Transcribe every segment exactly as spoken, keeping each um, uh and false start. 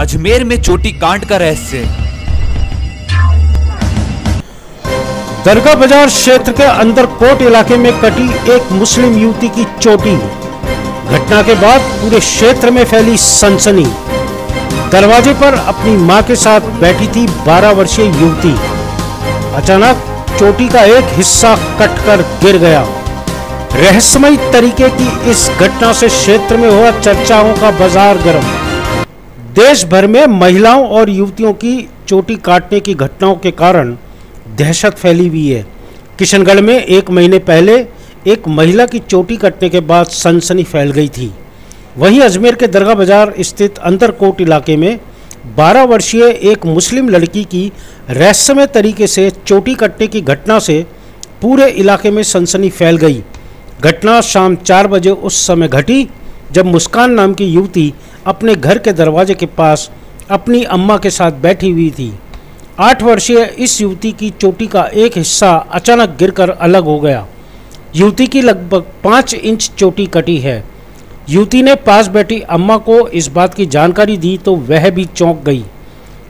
अजमेर में चोटी कांड का रहस्य। दरगाह बाजार क्षेत्र के अंदरकोट इलाके में कटी एक मुस्लिम युवती की चोटी। घटना के बाद पूरे क्षेत्र में फैली सनसनी। दरवाजे पर अपनी मां के साथ बैठी थी बारह वर्षीय युवती। अचानक चोटी का एक हिस्सा कटकर गिर गया। रहस्यमयी तरीके की इस घटना से क्षेत्र में हुआ चर्चाओं का बाजार गर्म। देश भर में महिलाओं और युवतियों की चोटी काटने की घटनाओं के कारण दहशत फैली हुई है। किशनगढ़ में एक महीने पहले एक महिला की चोटी कटने के बाद सनसनी फैल गई थी। वहीं अजमेर के दरगाह बाजार स्थित अंदरकोट इलाके में बारह वर्षीय एक मुस्लिम लड़की की रहस्यमय तरीके से चोटी कटने की घटना से पूरे इलाके में सनसनी फैल गई। घटना शाम चार बजे उस समय घटी जब मुस्कान नाम की युवती अपने घर के दरवाजे के पास अपनी अम्मा के साथ बैठी हुई थी। आठ वर्षीय इस युवती की चोटी का एक हिस्सा अचानक गिरकर अलग हो गया। युवती की लगभग पाँच इंच चोटी कटी है। युवती ने पास बैठी अम्मा को इस बात की जानकारी दी तो वह भी चौंक गई।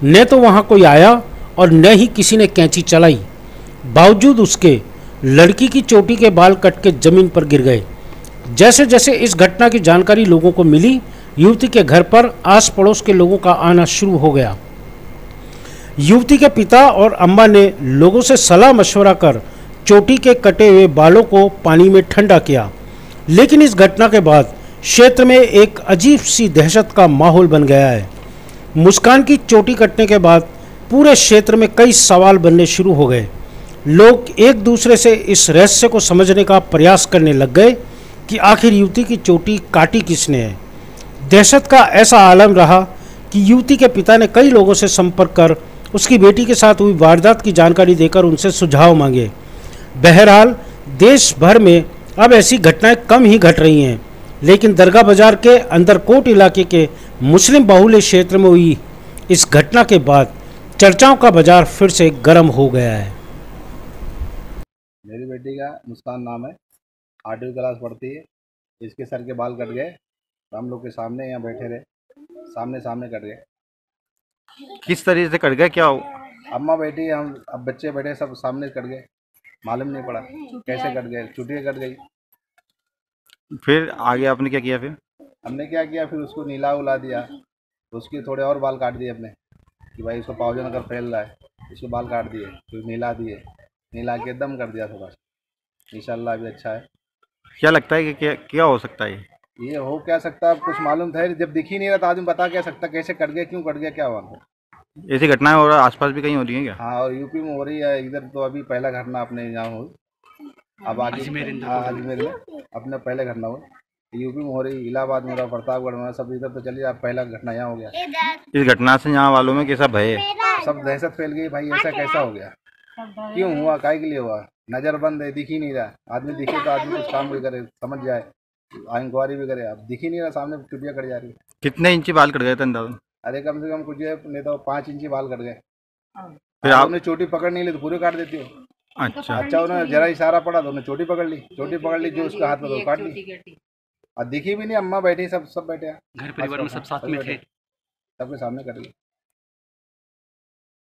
न तो वहाँ कोई आया और न ही किसी ने कैंची चलाई। बावजूद उसके लड़की की चोटी के बाल कट के जमीन पर गिर गए। जैसे जैसे इस घटना की जानकारी लोगों को मिली, युवती के घर पर आस पड़ोस के लोगों का आना शुरू हो गया। युवती के पिता और अम्मा ने लोगों से सलाह मशवरा कर चोटी के कटे हुए बालों को पानी में ठंडा किया। लेकिन इस घटना के बाद क्षेत्र में एक अजीब सी दहशत का माहौल बन गया है। मुस्कान की चोटी कटने के बाद पूरे क्षेत्र में कई सवाल बनने शुरू हो गए। लोग एक दूसरे से इस रहस्य को समझने का प्रयास करने लग गए कि आखिर युवती की चोटी काटी किसने है। दहशत का ऐसा आलम रहा कि युवती के पिता ने कई लोगों से संपर्क कर उसकी बेटी के साथ हुई वारदात की जानकारी देकर उनसे सुझाव मांगे। बहरहाल देश भर में अब ऐसी घटनाएं कम ही घट रही हैं, लेकिन दरगाह बाजार के अंदरकोट इलाके के मुस्लिम बहुल्य क्षेत्र में हुई इस घटना के बाद चर्चाओं का बाजार फिर से गर्म हो गया है। मेरी बेटी का मुस्कान नाम है, आठवीं क्लास पढ़ती है। इसके सर के बाल कट गए, हम लोग के सामने यहाँ बैठे रहे, सामने सामने कट गए। किस तरीके से कट गए? क्या हो? अम्मा बैठी, हम अब बच्चे बैठे, सब सामने कट गए। मालूम नहीं पड़ा कैसे कट गए, चुटिया कट गई। फिर आगे आपने क्या किया? फिर हमने क्या किया, फिर उसको नीला उला दिया, उसके थोड़े और बाल काट दिए अपने कि भाई उसको पावजन अगर फैल रहा है, उसके बाल काट दिए, फिर नीला दिए, नीला के दम कर दिया थोड़ा। इंशाल्लाह अभी अच्छा है। क्या लगता है कि क्या क्या हो सकता है? ये हो क्या सकता है, कुछ मालूम था जब दिख ही नहीं रहा था, आदमी बता क्या सकता, कैसे कट गया, क्यों कट गया, क्या हुआ। ऐसी घटनाएं और आसपास भी कहीं हो रही है क्या? हाँ, और यूपी में हो रही है, इधर तो अभी पहला घटना अपने यहाँ हुई। अब आगे अजमेर में अपना पहले घटना हुई, यूपी में हो रही, इलाहाबाद में, प्रतापगढ़ में, सब इधर तो चलिए। आप पहला घटना यहाँ हो गया। इस घटना से यहाँ वालों में कैसा भय, सब दहशत फैल गई, भाई ऐसा कैसा हो गया, क्यों हुआ, काय के लिए हुआ। नज़र बंद है, दिख ही नहीं रहा। आदमी दिखे तो आदमी कुछ काम भी करे, समझ जाए, इंक्वायरी भी करे। अब दिख ही नहीं रहा, सामने चुटिया कट जा रही है। कितने इंची बाल कट गए थे अंदाज़ा? अरे कम से कम कुछ नहीं तो पाँच इंची बाल कट गए। फिर आपने चोटी पकड़ नहीं ली तो पूरे काट देती हो। अच्छा अच्छा, उन्होंने जरा इशारा पड़ा तो उन्होंने चोटी पकड़ ली, चोटी पकड़ ली जो उसका हाथ में तो काट ली। और दिखी भी नहीं, अम्मा बैठी, सब सब बैठे, घर परिवार में सब साथ में थे, सबके सामने कट गई।